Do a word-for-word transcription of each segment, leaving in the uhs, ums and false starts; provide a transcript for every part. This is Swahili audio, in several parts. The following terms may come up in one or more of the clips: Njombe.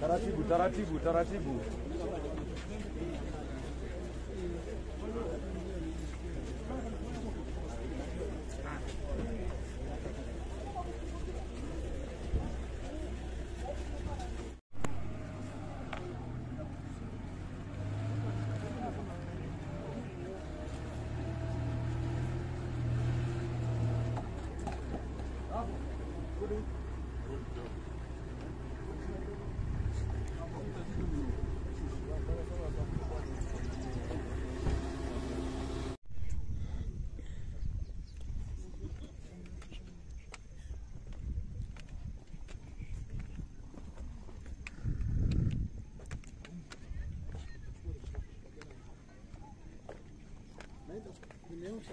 Taratibu, taratibu, taratibu. Não se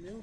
Não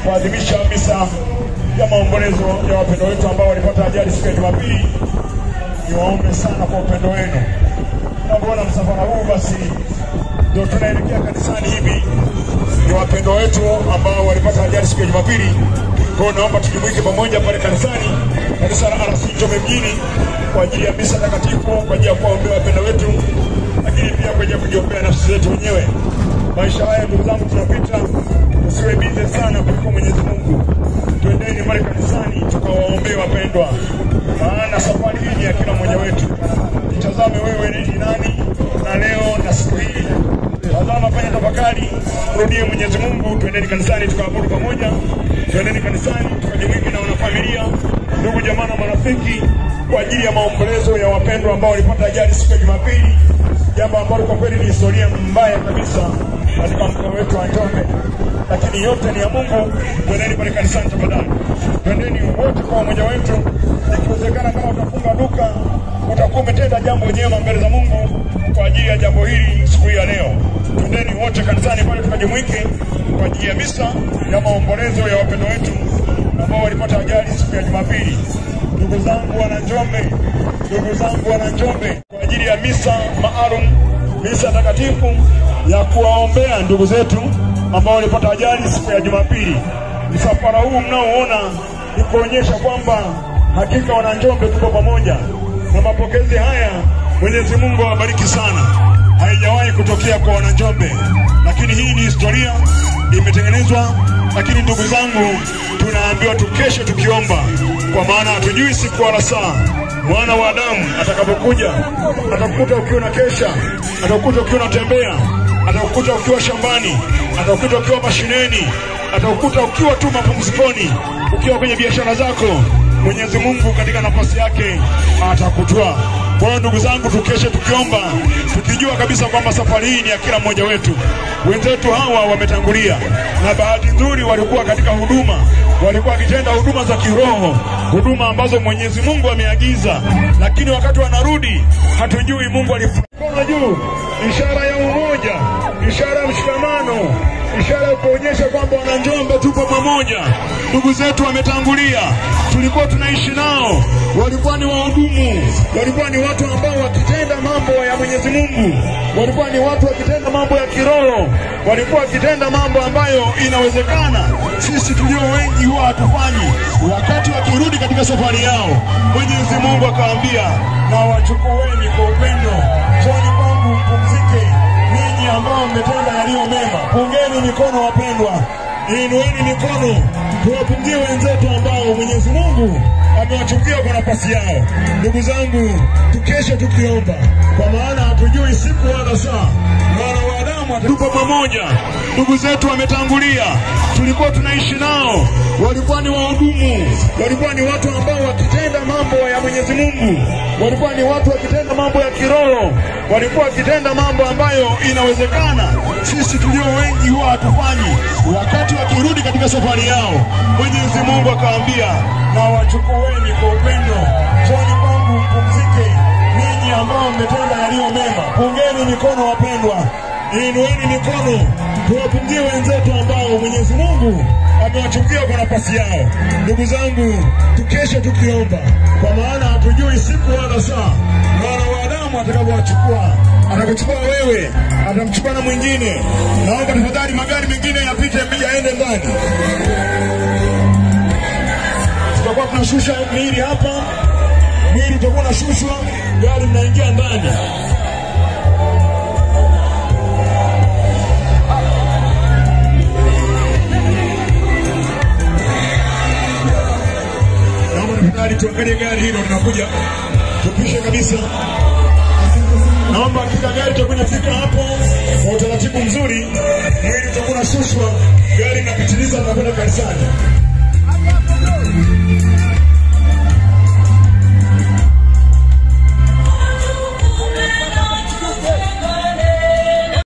Kuadhimisha misa ya maombolezo ya wapendwa wetu ambao walipata ajali siku ya Jumapili. Niwaombe sana kwa upendo wenu. Naona msafara huu basi ndio tunaelekea kanisani hivi. Ni wapendwa wetu ambao walipata ajali siku ya Jumapili. Kwa hiyo naomba tujumuike pamoja pale kanisani, kanisa la R C Njombe mjini kwa ajili ya misa takatifu, kwa ajili ya kuombea wapendwa wetu, lakini pia kwa ajili ya kujiombea nafsi zetu wenyewe. Maisha haya ndugu zangu tunapita, usiwe bize sana kuliko Mwenyezi Mungu. Twendeni mali kanisani tukawaombee wapendwa. Maana safari hii ni ya kila mmoja wetu. Tazame wewe ni nani na leo na siku hii. Tazama, fanya tafakari, rudie Mwenyezi Mungu. Twendeni kanisani tukaabudu pamoja. Twendeni kanisani tukajumuike na wanafamilia. ndugu jamani marafiki kwa ajili ya maombolezo ya wapendwa ambao walipata ajali siku ya Jumapili, jambo ambalo kwa kweli ni historia mbaya kabisa katika mkoa wetu wa Njombe, lakini yote ni ya Mungu. Twendeni pale kanisani tafadhali, twendeni wote kwa umoja wetu. Ikiwezekana kama utafunga duka, utakuwa umetenda jambo jema mbele za Mungu kwa ajili ya jambo hili siku ya leo. Twendeni wote kanisani pale tukajumuike kwa ajili ya misa ya maombolezo ya wapendwa wetu ambao walipata ajali siku ya Jumapili. Ndugu zangu wana Njombe, ndugu zangu wana Njombe, kwa ajili ya misa maalum, misa takatifu ya kuwaombea ndugu zetu ambao walipata ajali siku ya Jumapili. Msafara huu mnaoona ni kuonyesha kwamba hakika wana Njombe tuko pamoja. Na mapokezi haya Mwenyezi Mungu awabariki sana. Haijawahi kutokea kwa wana Njombe, lakini hii ni historia imetengenezwa. Lakini ndugu zangu, tunaambiwa tukeshe tukiomba, kwa maana hatujui siku wala saa mwana wa Adamu atakapokuja. Atakukuta ukiwa na kesha, atakukuta ukiwa unatembea, atakukuta ukiwa shambani, atakukuta ukiwa mashineni, atakukuta ukiwa tu mapumzikoni, ukiwa kwenye biashara zako. Mwenyezi Mungu katika nafasi yake atakutoa. Kwa hiyo ndugu zangu, tukeshe tukiomba, tukijua kabisa kwamba safari hii ni ya kila mmoja wetu. Wenzetu hawa wametangulia, na bahati nzuri walikuwa katika huduma, walikuwa wakitenda huduma za kiroho, huduma ambazo Mwenyezi Mungu ameagiza. Lakini wakati wanarudi hatujui Mungu alifanya juu, ishara ya umoja, ishara ya mshikamano, ishara kuonyesha kwamba wana Njombe tupo pamoja. Ndugu zetu wametangulia, tulikuwa tunaishi nao, walikuwa ni wahudumu, walikuwa ni watu ambao wakitenda mambo ya Mwenyezi Mungu, walikuwa ni watu wakitenda mambo ya kiroho, walikuwa wakitenda mambo ambayo inawezekana sisi tulio wengi huwa hatufanyi. Wakati wakirudi katika safari yao, Mwenyezi Mungu akawaambia, na wachukueni kwa upendo, njoni kwangu mpumzike ninyi ambao mmetenda yaliyo mema. Pungeni mikono wapendwa, inueni mikono, tuwapungie wenzetu ambao Mwenyezi Mungu amewachukia kwa nafasi yao. Ndugu zangu, tukeshe tukiomba, kwa maana hatujui siku wala saa mwana wa Adamu. Tupo pamoja, ndugu zetu wametangulia, tulikuwa tunaishi nao, walikuwa ni wahudumu, walikuwa ni watu ambao wakitenda mambo ya Mwenyezi Mungu, walikuwa ni watu wakitenda mambo ya kiroho, walikuwa wakitenda mambo ambayo inawezekana sisi tulio wengi huwa hatufanyi. Wakati wakirudi katika safari yao, Mwenyezi Mungu akawaambia, na wachukueni kwa upendo, njoni kwangu mpumzike ninyi ambao mmetenda yaliyo mema. Pungeni mikono wapendwa, inueni mikono, tuwapungie wenzetu ambao Mwenyezi Mungu amewachukia kwa nafasi yao. Ndugu zangu, tukeshe tukiomba, kwa maana hatujui siku wala saa mwana wa Adamu atakapowachukua. Atakuchukua wewe, atamchukua na mwingine. Naomba tafadhali magari mengine yapite, yaende ndani. Tutakuwa tunashusha miili hapa, miili itakuwa inashushwa, gari mnaingia ndani. Tuangalie gari hilo linakuja, tupishe kabisa. Naomba kila gari tutakapofika hapo kwa utaratibu mzuri, mwili utakuwa unashushwa, gari inapitiliza na kwenda kanisani.